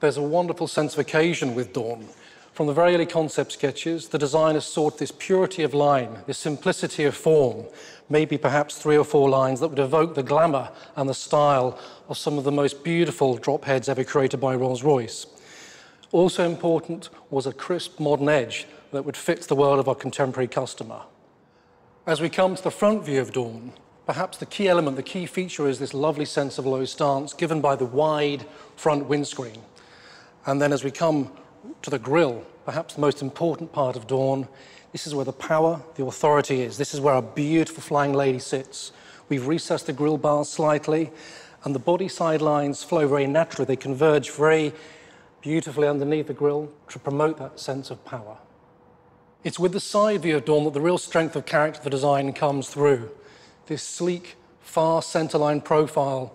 there's a wonderful sense of occasion with Dawn. From the very early concept sketches, the designers sought this purity of line, this simplicity of form, maybe perhaps 3 or 4 lines that would evoke the glamour and the style of some of the most beautiful drop heads ever created by Rolls-Royce. Also important was a crisp modern edge that would fit the world of our contemporary customer. As we come to the front view of Dawn, perhaps the key element, the key feature is this lovely sense of low stance given by the wide front windscreen. And then as we come to the grille, perhaps the most important part of Dawn. This is where the power, the authority is. This is where our beautiful flying lady sits. We've recessed the grille bars slightly, and the body side lines flow very naturally. They converge very beautifully underneath the grille to promote that sense of power. It's with the side view of Dawn that the real strength of character of the design comes through. This sleek, far centerline profile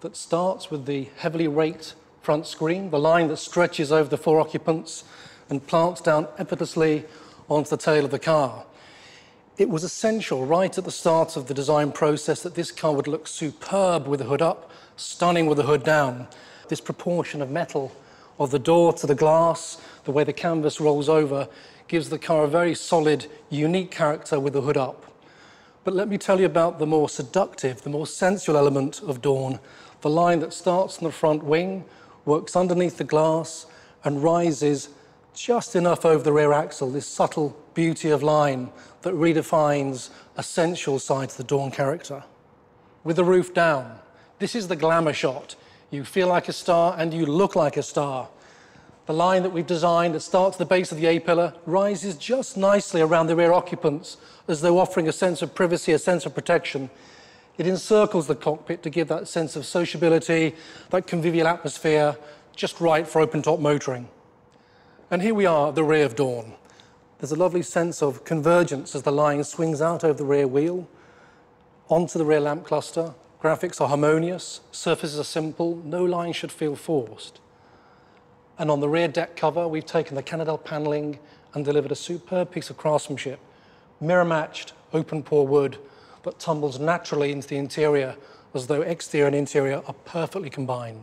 that starts with the heavily raked front screen, the line that stretches over the 4 occupants and plants down effortlessly onto the tail of the car. It was essential right at the start of the design process that this car would look superb with the hood up, stunning with the hood down. This proportion of metal of the door to the glass, the way the canvas rolls over, gives the car a very solid, unique character with the hood up. But let me tell you about the more seductive, the more sensual element of Dawn, the line that starts in the front wing, works underneath the glass and rises just enough over the rear axle, this subtle beauty of line that redefines a sensual side to the Dawn character. With the roof down, this is the glamour shot. You feel like a star and you look like a star. The line that we've designed that starts at the base of the A-pillar rises just nicely around the rear occupants as though offering a sense of privacy, a sense of protection. It encircles the cockpit to give that sense of sociability, that convivial atmosphere, just right for open-top motoring. And here we are at the rear of Dawn. There's a lovely sense of convergence as the line swings out over the rear wheel, onto the rear lamp cluster. Graphics are harmonious, surfaces are simple, no line should feel forced. And on the rear deck cover, we've taken the Cannondale panelling and delivered a superb piece of craftsmanship, mirror-matched, open-pore wood, but tumbles naturally into the interior as though exterior and interior are perfectly combined.